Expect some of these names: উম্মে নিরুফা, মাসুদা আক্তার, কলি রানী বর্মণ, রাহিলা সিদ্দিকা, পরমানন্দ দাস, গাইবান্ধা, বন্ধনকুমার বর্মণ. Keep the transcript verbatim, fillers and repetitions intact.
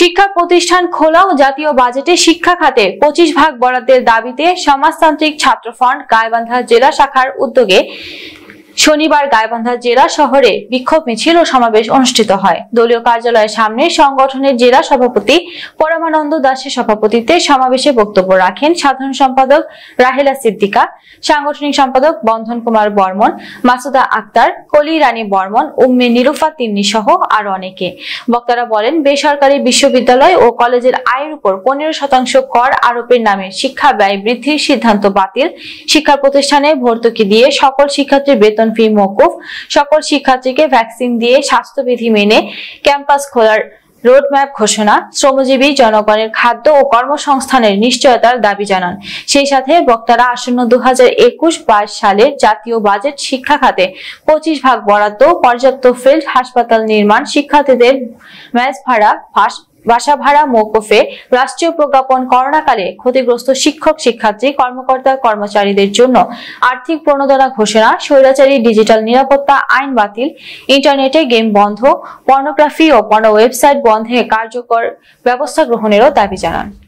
শিক্ষা প্রতিষ্ঠান খোলা ও জাতীয় বাজেটে শিক্ষা খাতে পঁচিশ ভাগ বরাদ্দের দাবিতে সমাজতান্ত্রিক ছাত্র ফন্ট গাইবান্ধা জেলা শাখার উদ্যোগে শনিবার গাইবান্ধা জেলা শহরে বিক্ষোভ মিছিল ও সমাবেশ অনুষ্ঠিত হয়। দলীয় কার্যালয়ের সামনে সংগঠনের জেলা সভাপতি পরমানন্দ দাসের সভাপতিত্বে সমাবেশে বক্তব্য রাখেন সাধারণ সম্পাদক রাহিলা সিদ্দিকা, সাংগঠনিক সম্পাদক বন্ধনকুমার বর্মণ, মাসুদা আক্তার, কলি রানী বর্মণ, উম্মে নিরুফা তিন্নি সহ আরো অনেকে। বক্তারা বলেন, বেসরকারি বিশ্ববিদ্যালয় ও কলেজের আয়ের উপর পনেরো শতাংশ কর আরোপের নামে শিক্ষা ব্যয় বৃদ্ধির সিদ্ধান্ত বাতিল, শিক্ষা প্রতিষ্ঠানে ভর্তুকি দিয়ে সকল শিক্ষার্থীর বেতন ফি মওকুফ, সকল শিক্ষার্থীকে ভ্যাকসিন দিয়ে স্বাস্থ্যবিধি মেনে ক্যাম্পাস খোলার রোডম্যাপ ঘোষণা, শ্রমজীবী জনগণের খাদ্য ও কর্মসংস্থানের নিশ্চয়তার দাবি জানান। সেই সাথে বক্তারা আসন্ন দুই হাজার একুশ বাইশ সালের জাতীয় বাজেট শিক্ষা খাতে পঁচিশ ভাগ বরাদ্দ, পর্যাপ্ত ফিল্ড হাসপাতাল নির্মাণ, শিক্ষার্থীদের ম্যাচ ভাড়া ফাঁস, বাসা ভাড়া মওকুফে, রাষ্ট্রীয় প্রজ্ঞাপন, করোনাকালে ক্ষতিগ্রস্ত শিক্ষক শিক্ষার্থী কর্মকর্তা কর্মচারীদের জন্য আর্থিক প্রণোদনা ঘোষণা, স্বৈরাচারী ডিজিটাল নিরাপত্তা আইন বাতিল, ইন্টারনেটে গেম বন্ধ, পর্নোগ্রাফি ও পর্নো ওয়েবসাইট বন্ধে কার্যকর ব্যবস্থা গ্রহণেরও দাবি জানান।